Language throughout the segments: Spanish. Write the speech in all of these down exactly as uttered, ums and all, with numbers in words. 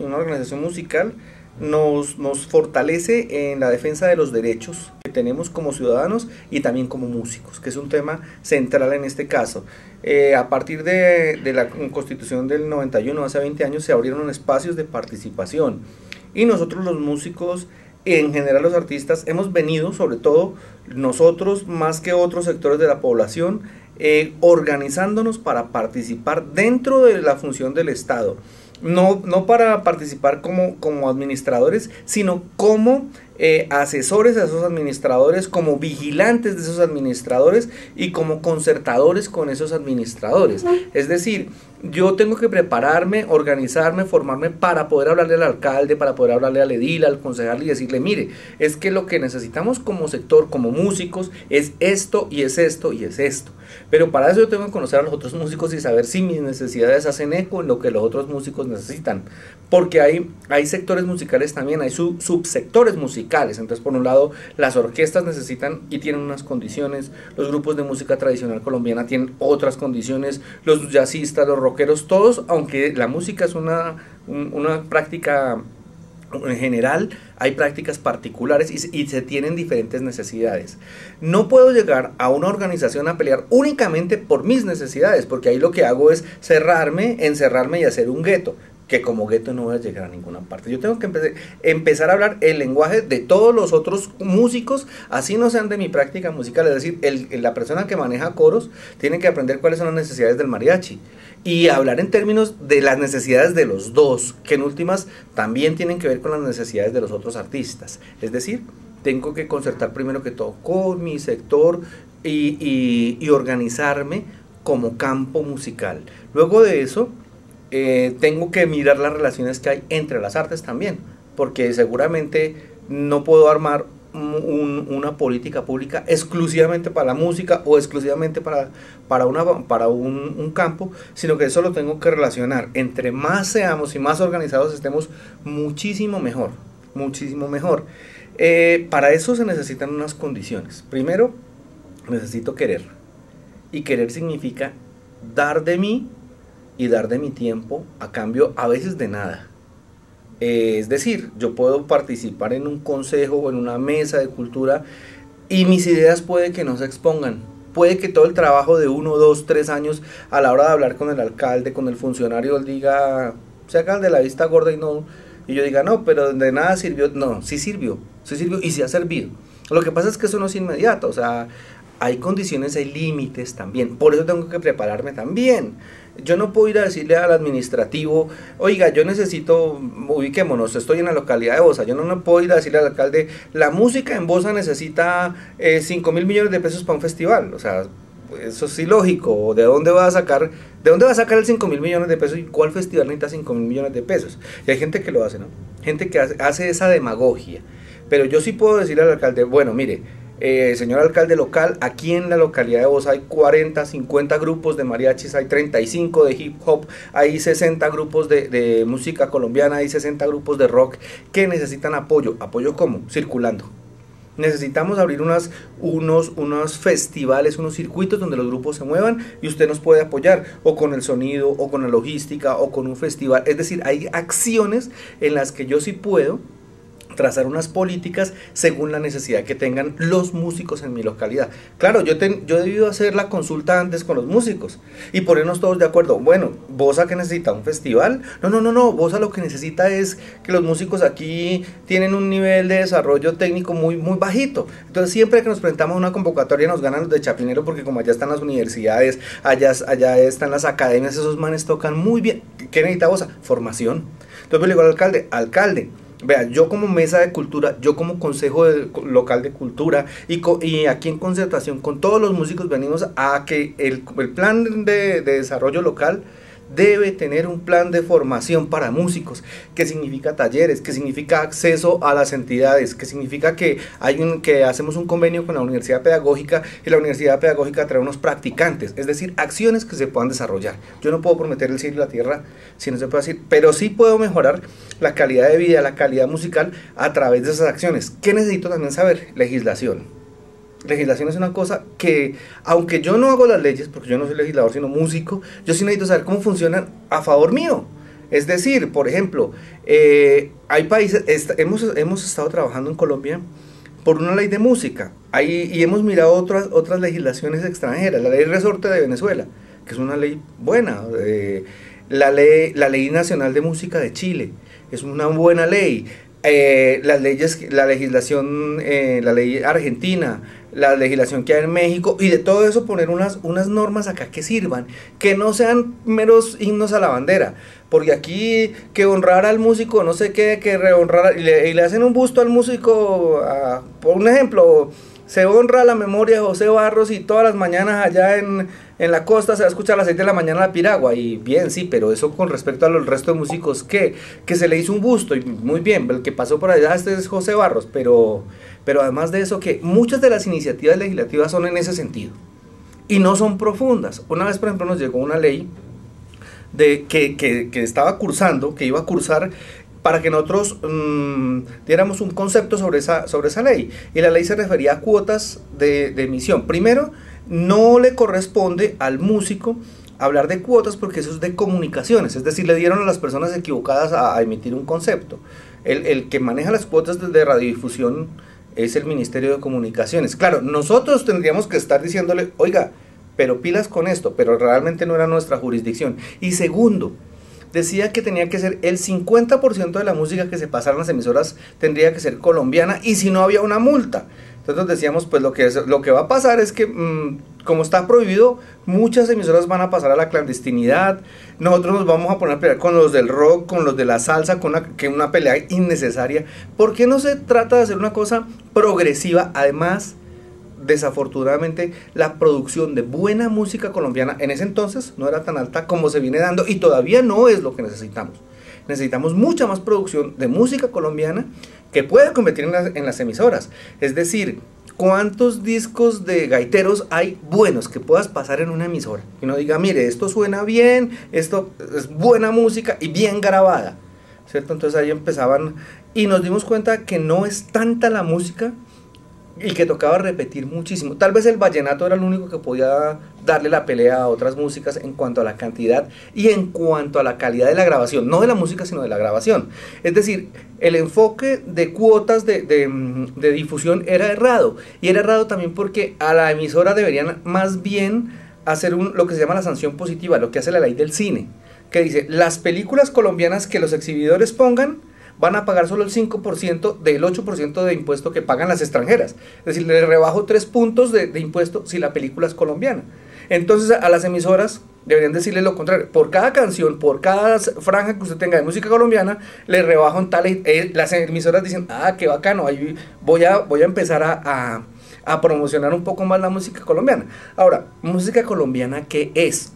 Una organización musical nos, nos fortalece en la defensa de los derechos que tenemos como ciudadanos y también como músicos, que es un tema central en este caso. Eh, a partir de, de la Constitución del noventa y uno, hace veinte años, se abrieron espacios de participación y nosotros los músicos, en general los artistas, hemos venido, sobre todo nosotros más que otros sectores de la población, eh, organizándonos para participar dentro de la función del Estado. No, no para participar como, como administradores, sino como eh, asesores a esos administradores, como vigilantes de esos administradores y como concertadores con esos administradores. Es decir, yo tengo que prepararme, organizarme, formarme para poder hablarle al alcalde, para poder hablarle al edil, al concejal y decirle, mire, es que lo que necesitamos como sector, como músicos, es esto y es esto y es esto. Pero para eso yo tengo que conocer a los otros músicos y saber si mis necesidades hacen eco en lo que los otros músicos necesitan. Porque hay, hay sectores musicales también, hay sub, subsectores musicales. Entonces, por un lado, las orquestas necesitan y tienen unas condiciones, los grupos de música tradicional colombiana tienen otras condiciones, los jazzistas, los rockeros, todos, aunque la música es una, un, una práctica en general, hay prácticas particulares y, y se tienen diferentes necesidades. No puedo llegar a una organización a pelear únicamente por mis necesidades, porque ahí lo que hago es cerrarme, encerrarme y hacer un gueto, que como gueto no voy a llegar a ninguna parte. Yo tengo que empe empezar a hablar el lenguaje de todos los otros músicos, así no sean de mi práctica musical. Es decir, el, la persona que maneja coros tiene que aprender cuáles son las necesidades del mariachi y hablar en términos de las necesidades de los dos, que en últimas también tienen que ver con las necesidades de los otros artistas. Es decir, tengo que concertar primero que todo con mi sector y, y, y organizarme como campo musical. Luego de eso, Eh, tengo que mirar las relaciones que hay entre las artes también, porque seguramente no puedo armar un, un, una política pública exclusivamente para la música o exclusivamente para, para, una, para un, un campo, sino que eso lo tengo que relacionar. Entre más seamos y más organizados estemos, muchísimo mejor, muchísimo mejor. Eh, para eso se necesitan unas condiciones. Primero, necesito querer, y querer significa dar de mí y dar de mi tiempo a cambio a veces de nada. Eh, es decir, yo puedo participar en un consejo o en una mesa de cultura y mis ideas puede que no se expongan, puede que todo el trabajo de uno, dos, tres años a la hora de hablar con el alcalde, con el funcionario, él diga, se haga de la vista gorda y no, y yo diga, no, pero de nada sirvió. No, sí sirvió, sí sirvió y sí ha servido. Lo que pasa es que eso no es inmediato, o sea, hay condiciones, hay límites también, por eso tengo que prepararme también. Yo no puedo ir a decirle al administrativo, oiga, yo necesito, ubiquémonos, estoy en la localidad de Bosa, yo no, no puedo ir a decirle al alcalde, la música en Bosa necesita eh, cinco mil millones de pesos para un festival. O sea, eso es ilógico. ¿De dónde va a sacar, de dónde va a sacar el cinco mil millones de pesos? ¿Y cuál festival necesita cinco mil millones de pesos? Y hay gente que lo hace, ¿no? Gente que hace, hace esa demagogia. Pero yo sí puedo decirle al alcalde, bueno, mire, Eh, señor alcalde local, aquí en la localidad de Bosa hay cuarenta, cincuenta grupos de mariachis, hay treinta y cinco de hip hop, hay sesenta grupos de, de música colombiana, hay sesenta grupos de rock que necesitan apoyo. ¿Apoyo cómo? Circulando. Necesitamos abrir unas, unos, unos festivales, unos circuitos donde los grupos se muevan y usted nos puede apoyar, o con el sonido, o con la logística, o con un festival. Es decir, hay acciones en las que yo sí puedo trazar unas políticas según la necesidad que tengan los músicos en mi localidad. Claro, yo, te, yo he debido hacer la consulta antes con los músicos y ponernos todos de acuerdo. Bueno, ¿Bosa que necesita? ¿Un festival? No, no, no, no. Bosa lo que necesita es que los músicos aquí tienen un nivel de desarrollo técnico muy, muy bajito. Entonces, siempre que nos presentamos a una convocatoria nos ganan los de Chapinero, porque como allá están las universidades, allá, allá están las academias, esos manes tocan muy bien. ¿Qué necesita Bosa? Formación. Entonces, le digo al alcalde, alcalde, vea, yo como mesa de cultura, yo como consejo de, local de cultura y, co, y aquí en concertación con todos los músicos venimos a que el, el plan de, de desarrollo local debe tener un plan de formación para músicos, que significa talleres, que significa acceso a las entidades, que significa que, hay un, que hacemos un convenio con la Universidad Pedagógica y la Universidad Pedagógica trae unos practicantes. Es decir, acciones que se puedan desarrollar. Yo no puedo prometer el cielo y la tierra si no se puede decir, pero sí puedo mejorar la calidad de vida, la calidad musical a través de esas acciones. ¿Qué necesito también saber? Legislación. Legislación es una cosa que, aunque yo no hago las leyes, porque yo no soy legislador sino músico, yo sí necesito saber cómo funcionan a favor mío. Es decir, por ejemplo, eh, hay países, est hemos, hemos estado trabajando en Colombia por una ley de música, hay, y hemos mirado otras, otras legislaciones extranjeras, la ley Resorte de Venezuela, que es una ley buena, eh, la, ley, la ley nacional de música de Chile, es una buena ley, eh, las leyes, la legislación, eh, la ley argentina, la legislación que hay en México, y de todo eso poner unas, unas normas acá que sirvan, que no sean meros himnos a la bandera, porque aquí que honrar al músico, no sé qué, que rehonrar, y le, y le hacen un busto al músico, a, por un ejemplo, se honra la memoria de José Barros y todas las mañanas allá en, en la costa se va a escuchar a las seis de la mañana la piragua, y bien, sí, pero eso con respecto a los restos de músicos, ¿qué? Que se le hizo un busto, y muy bien, el que pasó por allá este es José Barros, pero... Pero además de eso, que muchas de las iniciativas legislativas son en ese sentido y no son profundas. Una vez, por ejemplo, nos llegó una ley de que, que, que estaba cursando, que iba a cursar para que nosotros mmm, diéramos un concepto sobre esa, sobre esa ley. Y la ley se refería a cuotas de, de emisión. Primero, no le corresponde al músico hablar de cuotas porque eso es de comunicaciones, es decir, le dieron a las personas equivocadas a, a emitir un concepto. El, el que maneja las cuotas de, de radiodifusión es el Ministerio de Comunicaciones. Claro, nosotros tendríamos que estar diciéndole, oiga, pero pilas con esto, pero realmente no era nuestra jurisdicción. Y segundo, decía que tenía que ser el cincuenta por ciento de la música que se pasara en las emisoras tendría que ser colombiana, y si no había una multa. Entonces decíamos, pues lo que, es, lo que va a pasar es que, mmm, como está prohibido, muchas emisoras van a pasar a la clandestinidad, nosotros nos vamos a poner a pelear con los del rock, con los de la salsa, con una, que una pelea innecesaria. ¿Por qué no se trata de hacer una cosa progresiva? Además, desafortunadamente, la producción de buena música colombiana en ese entonces no era tan alta como se viene dando, y todavía no es lo que necesitamos. Necesitamos mucha más producción de música colombiana que pueda competir en las, en las emisoras. Es decir, ¿cuántos discos de gaiteros hay buenos que puedas pasar en una emisora? Y uno diga, mire, esto suena bien, esto es buena música y bien grabada, ¿cierto? Entonces ahí empezaban y nos dimos cuenta que no es tanta la música y que tocaba repetir muchísimo. Tal vez el vallenato era el único que podía darle la pelea a otras músicas en cuanto a la cantidad y en cuanto a la calidad de la grabación, no de la música sino de la grabación. Es decir, el enfoque de cuotas de, de, de difusión era errado, y era errado también porque a la emisora deberían más bien hacer un, lo que se llama la sanción positiva, lo que hace la ley del cine, que dice, las películas colombianas que los exhibidores pongan van a pagar solo el cinco por ciento del ocho por ciento de impuesto que pagan las extranjeras. Es decir, le rebajo tres puntos de, de impuesto si la película es colombiana. Entonces a las emisoras deberían decirle lo contrario. Por cada canción, por cada franja que usted tenga de música colombiana, le rebajo en tal... Eh, las emisoras dicen, ah, qué bacano, ahí voy a, voy a empezar a, a, a promocionar un poco más la música colombiana. Ahora, ¿música colombiana qué es?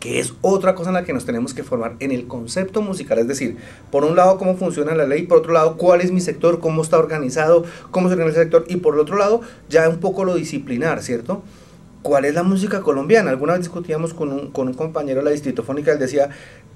Que es otra cosa en la que nos tenemos que formar en el concepto musical, es decir, por un lado cómo funciona la ley, por otro lado cuál es mi sector, cómo está organizado, cómo se organiza el sector, y por el otro lado ya un poco lo disciplinar, ¿cierto? ¿Cuál es la música colombiana? Alguna vez discutíamos con un, con un compañero de la distritofónica, él decía,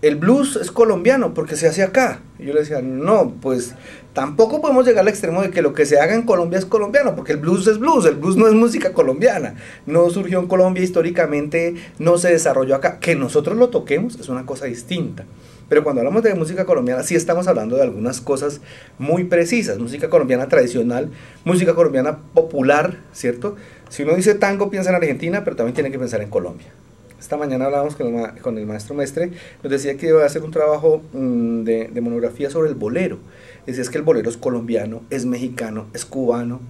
el blues es colombiano porque se hace acá. Y yo le decía, no, pues tampoco podemos llegar al extremo de que lo que se haga en Colombia es colombiano, porque el blues es blues, el blues no es música colombiana. No surgió en Colombia históricamente, no se desarrolló acá. Que nosotros lo toquemos es una cosa distinta. Pero cuando hablamos de música colombiana sí estamos hablando de algunas cosas muy precisas. Música colombiana tradicional, música colombiana popular, ¿cierto? Si uno dice tango piensa en Argentina, pero también tiene que pensar en Colombia. Esta mañana hablábamos con el, ma con el maestro Mestre, nos decía que iba a hacer un trabajo mmm, de, de monografía sobre el bolero. Decía, es que el bolero es colombiano, es mexicano, es cubano,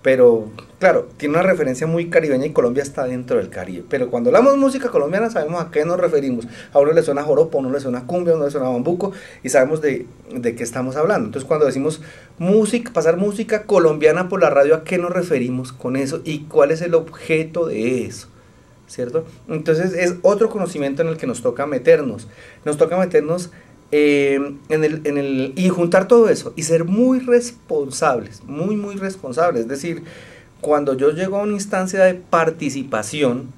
pero claro, tiene una referencia muy caribeña y Colombia está dentro del Caribe, pero cuando hablamos música colombiana sabemos a qué nos referimos. A uno le suena joropo, a uno le suena cumbia, a uno le suena bambuco, y sabemos de, de qué estamos hablando. Entonces cuando decimos música, pasar música colombiana por la radio, ¿a qué nos referimos con eso? ¿Y cuál es el objeto de eso? ¿Cierto? Entonces es otro conocimiento en el que nos toca meternos, nos toca meternos Eh, en el, en el, y juntar todo eso y ser muy responsables, muy muy responsables. Es decir, cuando yo llego a una instancia de participación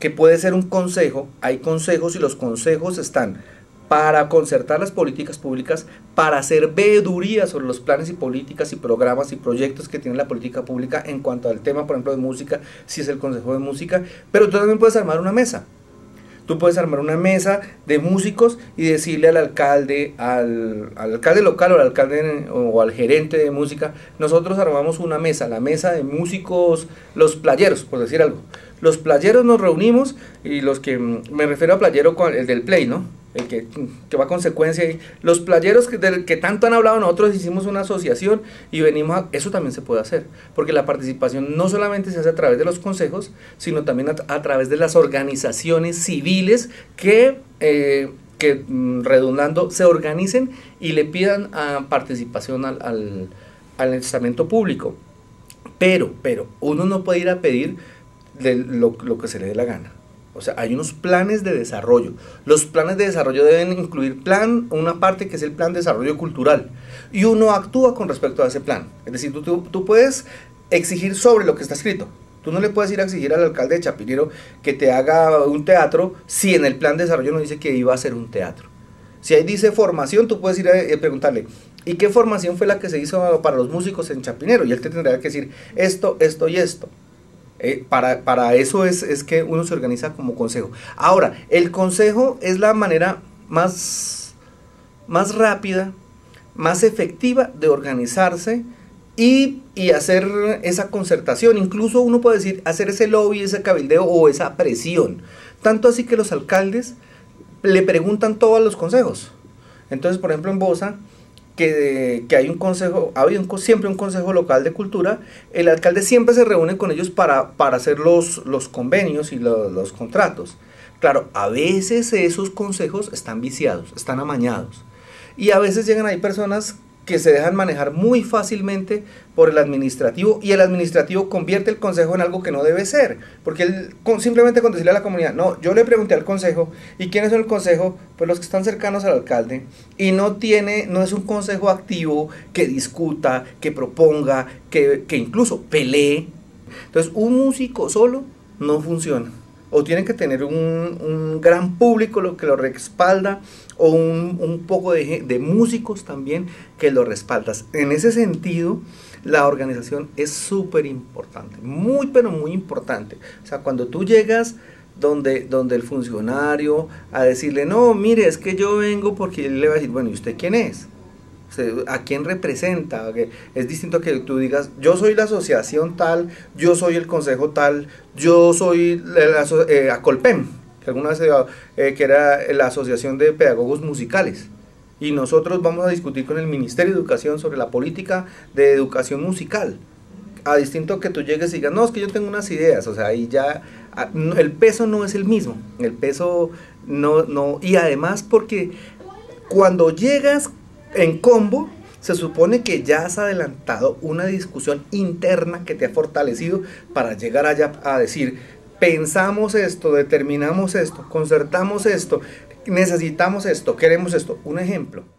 que puede ser un consejo, hay consejos y los consejos están para concertar las políticas públicas, para hacer veeduría sobre los planes y políticas y programas y proyectos que tiene la política pública en cuanto al tema, por ejemplo, de música, si es el consejo de música, pero tú también puedes armar una mesa. Tú puedes armar una mesa de músicos y decirle al alcalde, al, al alcalde local o al alcalde o al gerente de música, nosotros armamos una mesa, la mesa de músicos, los playeros, por decir algo. Los playeros nos reunimos, y los que, me refiero a playero, el del play, ¿no? El que, que va a consecuencia, los playeros que, del que tanto han hablado, nosotros hicimos una asociación y venimos a, eso también se puede hacer, porque la participación no solamente se hace a través de los consejos, sino también a, a través de las organizaciones civiles que, eh, que redundando, se organicen y le pidan a participación al, al, al estamento público. Pero, pero, uno no puede ir a pedir de lo, lo que se le dé la gana. O sea, hay unos planes de desarrollo. Los planes de desarrollo deben incluir plan, una parte que es el plan de desarrollo cultural. Y uno actúa con respecto a ese plan. Es decir, tú, tú, tú puedes exigir sobre lo que está escrito. Tú no le puedes ir a exigir al alcalde de Chapinero que te haga un teatro si en el plan de desarrollo no dice que iba a ser un teatro. Si ahí dice formación, tú puedes ir a eh, preguntarle, ¿y qué formación fue la que se hizo para los músicos en Chapinero? Y él te tendrá que decir esto, esto y esto. Eh, para, para eso es, es que uno se organiza como consejo. Ahora, el consejo es la manera más, más rápida, más efectiva de organizarse y, y hacer esa concertación. Incluso uno puede decir, hacer ese lobby, ese cabildeo o esa presión. Tanto así que los alcaldes le preguntan todo a los consejos. Entonces, por ejemplo, en Bosa, Que, que hay un consejo, había un, siempre un consejo local de cultura, el alcalde siempre se reúne con ellos para, para hacer los, los convenios y los, los contratos. Claro, a veces esos consejos están viciados, están amañados, y a veces llegan ahí personas que se dejan manejar muy fácilmente por el administrativo, y el administrativo convierte el consejo en algo que no debe ser, porque él con, simplemente con decirle a la comunidad, no, yo le pregunté al consejo, ¿y quiénes son el consejo? Pues los que están cercanos al alcalde, y no tiene, no es un consejo activo que discuta, que proponga, que, que incluso pelee. Entonces un músico solo no funciona, o tienen que tener un, un gran público lo que lo respalda, o un, un poco de, de músicos también que lo respaldas. En ese sentido, la organización es súper importante, muy pero muy importante. O sea, cuando tú llegas donde, donde el funcionario a decirle, no, mire, es que yo vengo, porque él le va a decir, bueno, ¿y usted quién es? O sea, ¿a quién representa? Es distinto que tú digas, yo soy la asociación tal, yo soy el consejo tal, yo soy la, la, eh, ACOLPEM, que alguna vez eh, que era la Asociación de Pedagogos Musicales, y nosotros vamos a discutir con el Ministerio de Educación sobre la política de educación musical. A distinto que tú llegues y digas, no, es que yo tengo unas ideas. O sea, ahí ya el peso no es el mismo, el peso no, no, y además porque cuando llegas en combo, se supone que ya has adelantado una discusión interna que te ha fortalecido para llegar allá a decir, pensamos esto, determinamos esto, concertamos esto, necesitamos esto, queremos esto. Un ejemplo.